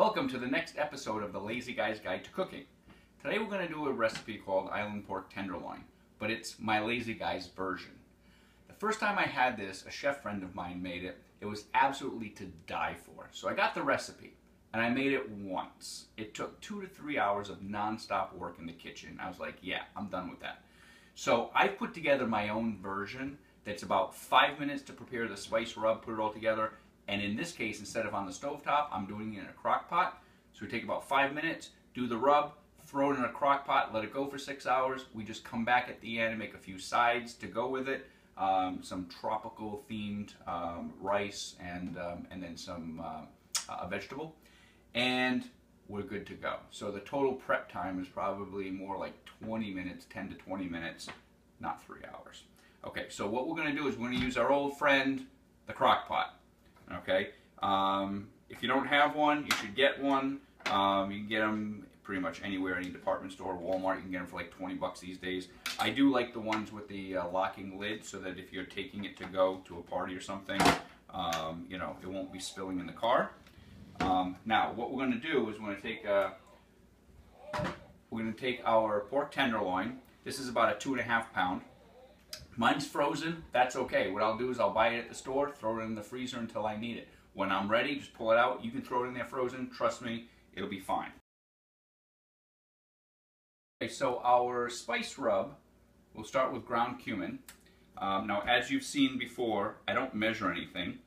Welcome to the next episode of The Lazy Guy's Guide to Cooking. Today we're going to do a recipe called Island Pork Tenderloin, but it's my lazy guy's version. The first time I had this, a chef friend of mine made it. It was absolutely to die for. So I got the recipe and I made it once. It took 2 to 3 hours of non-stop work in the kitchen. I was like, yeah, I'm done with that. So I put together my own version that's about 5 minutes to prepare the spice rub, put it all together. And in this case, instead of on the stovetop, I'm doing it in a crock pot. So we take about 5 minutes, do the rub, throw it in a crock pot, let it go for 6 hours. We just come back at the end and make a few sides to go with it. Some tropical themed rice and then some a vegetable. And we're good to go. So the total prep time is probably more like 20 minutes, 10 to 20 minutes, not 3 hours. Okay, so what we're gonna do is we're gonna use our old friend, the crock pot. Okay, if you don't have one, you should get one. You can get them pretty much anywhere, any department store, Walmart. You can get them for like 20 bucks these days. I do like the ones with the locking lid so that if you're taking it to go to a party or something, you know, it won't be spilling in the car. Now, what we're going to do is we're going to take our pork tenderloin. This is about a 2.5 pound. Mine's frozen, that's okay. What I'll do is I'll buy it at the store, throw it in the freezer until I need it. When I'm ready, just pull it out. You can throw it in there frozen. Trust me, it'll be fine. Okay, so our spice rub, we'll start with ground cumin. Now, as you've seen before, I don't measure anything.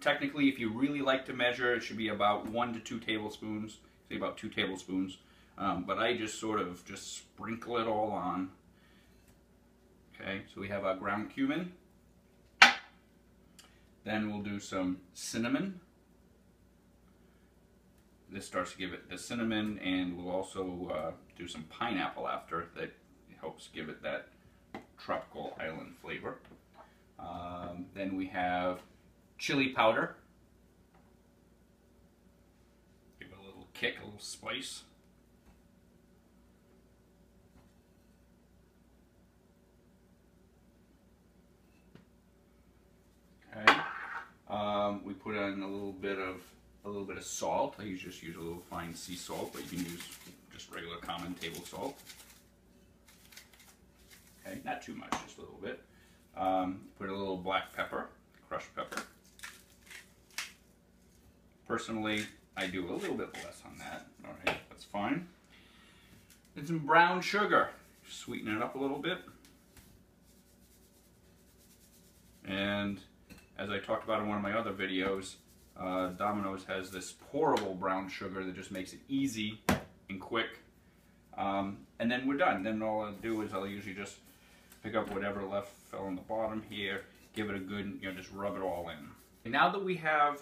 Technically, if you really like to measure, it should be about 1 to 2 tablespoons, say about 2 tablespoons. But I just sort of just sprinkle it all on. Okay, so we have our ground cumin. Then we'll do some cinnamon. This starts to give it the cinnamon, and we'll also do some pineapple after that helps give it that tropical island flavor. Then we have chili powder. Give it a little kick, a little spice. We put in a little bit of salt. I just use a little fine sea salt, but you can use just regular common table salt. Okay, not too much, just a little bit. Put a little black pepper, crushed pepper. Personally, I do a little bit less on that. All right, that's fine. Then some brown sugar, just sweeten it up a little bit. And as I talked about in one of my other videos, Domino's has this pourable brown sugar that just makes it easy and quick. And then we're done. Then all I'll do is I'll usually just pick up whatever left fell on the bottom here, give it a good, you know, just rub it all in. And now that we have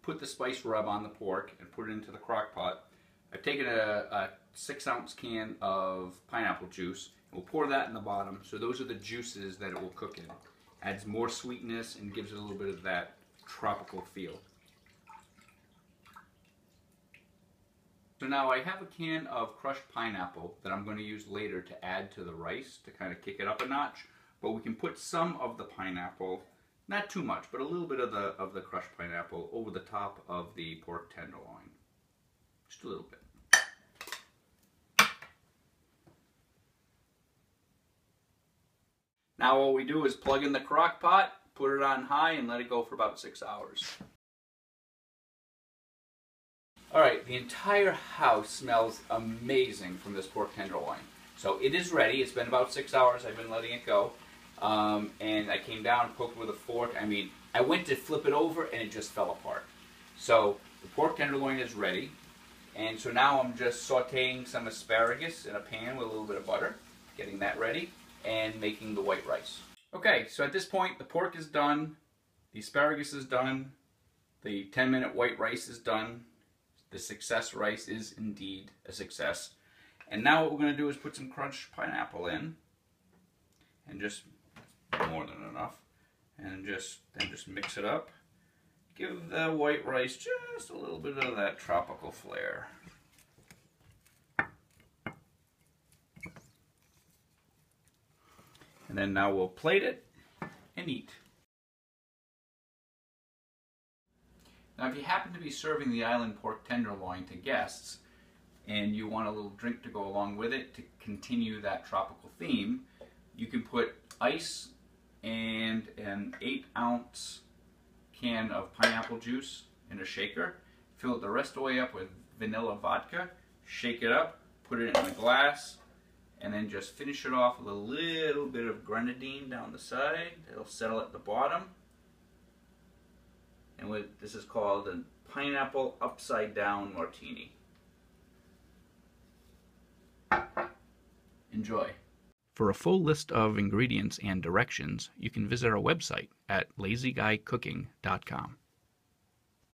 put the spice rub on the pork and put it into the crock pot, I've taken a 6-ounce can of pineapple juice. We'll pour that in the bottom. So those are the juices that it will cook in. Adds more sweetness and gives it a little bit of that tropical feel. So now I have a can of crushed pineapple that I'm going to use later to add to the rice to kind of kick it up a notch. But we can put some of the pineapple, not too much, but a little bit of the crushed pineapple over the top of the pork tenderloin. Just a little bit. Now all we do is plug in the crock pot, put it on high, and let it go for about 6 hours. All right, the entire house smells amazing from this pork tenderloin. So it is ready. It's been about 6 hours. I've been letting it go. And I came down, poked with a fork. I mean, I went to flip it over, and it just fell apart. So the pork tenderloin is ready. And so now I'm just sauteing some asparagus in a pan with a little bit of butter, getting that ready, and making the white rice. Okay, so at this point, the pork is done, the asparagus is done, the 10-minute white rice is done, the success rice is indeed a success. And now what we're gonna do is put some crushed pineapple in, and just more than enough, and just mix it up. Give the white rice just a little bit of that tropical flair. And then now we'll plate it and eat. Now, if you happen to be serving the Island Pork Tenderloin to guests and you want a little drink to go along with it to continue that tropical theme, you can put ice and an 8-ounce can of pineapple juice in a shaker, fill it the rest of the way up with vanilla vodka, shake it up, put it in a glass, and then just finish it off with a little bit of grenadine down the side. It'll settle at the bottom. And this is called a pineapple upside down martini. Enjoy. For a full list of ingredients and directions, you can visit our website at lazyguycooking.com.